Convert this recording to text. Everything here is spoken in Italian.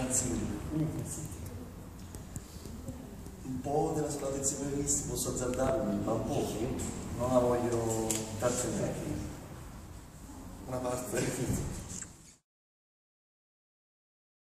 Grazie mille. Un po' della scuola dei misti posso azzardarmi, ma un po', non la voglio trattenere. Una parte.